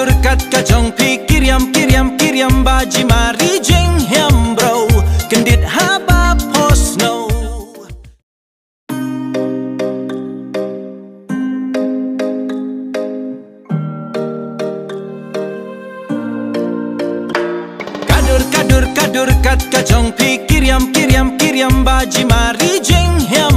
dur kat kajong pi kiryam kiryam kiryam baji mari jeng hem bro kendit haba posno. Kadur kadur kadur kat kajong pi kiryam kiryam kiryam baji mari jeng hem